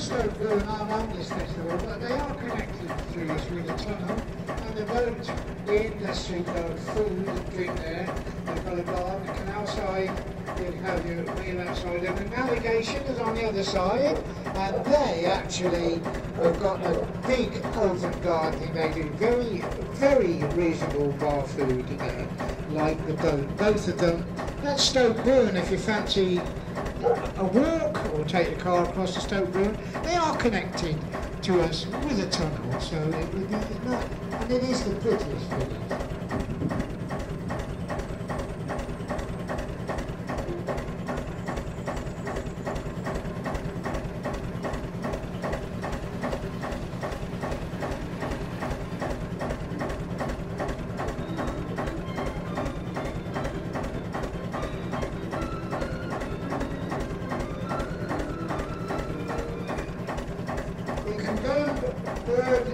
Stoke Bruerne aren't on this festival, but they are connected through this river tunnel, and they won't end us in food and drink there. They've got a bar, the canal side, you'll have your meal outside, and the navigation is on the other side, and they actually have got a big open garden. They do very, very reasonable bar food there, like the boat, both of them. That's Stoke Bruerne if you fancy a walk or take the car across to Stoke Bruerne. They are connected to us with a tunnel, so it would be nice. And it is the prettiest village.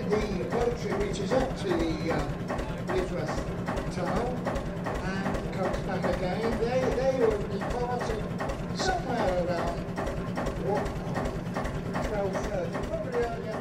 The boat trip reaches up to the Whitworth Tunnel and comes back again. They will be departing somewhere around 12:30, probably earlier.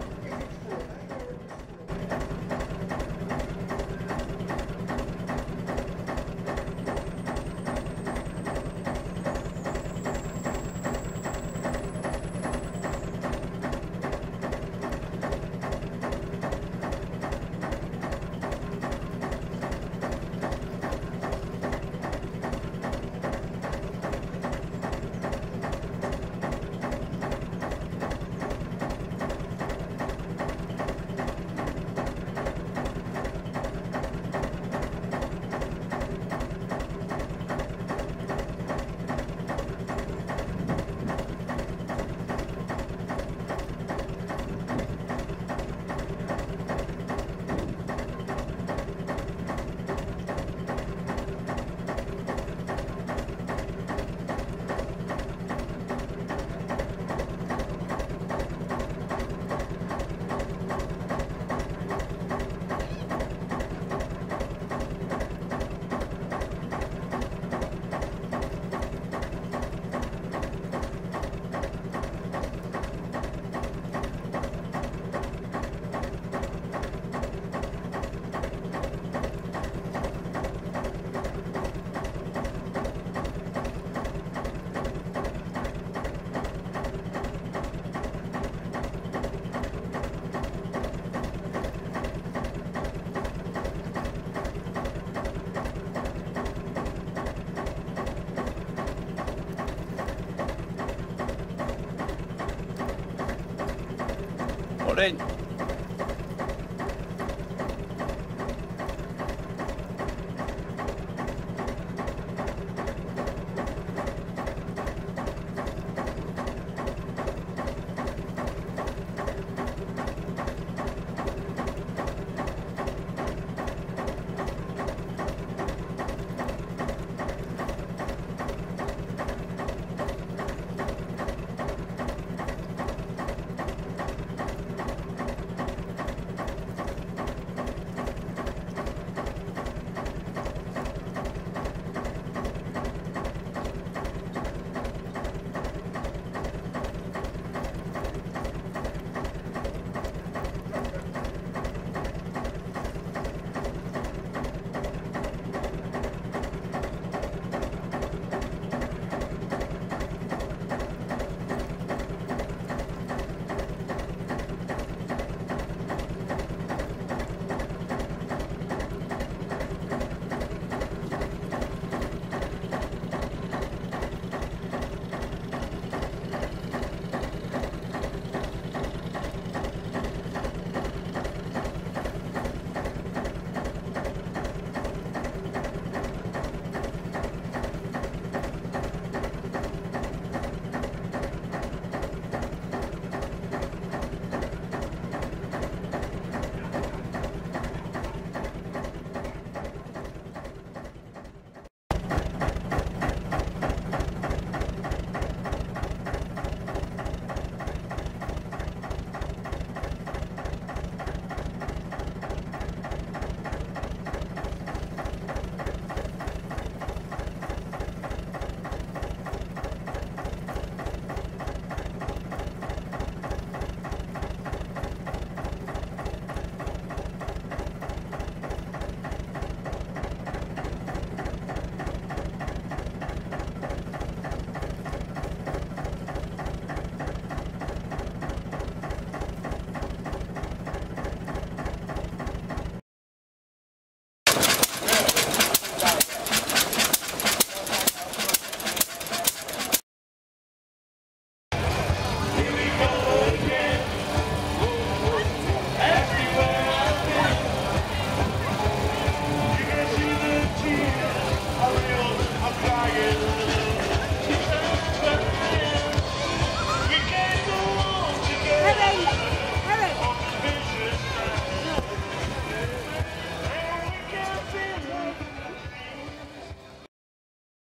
What in?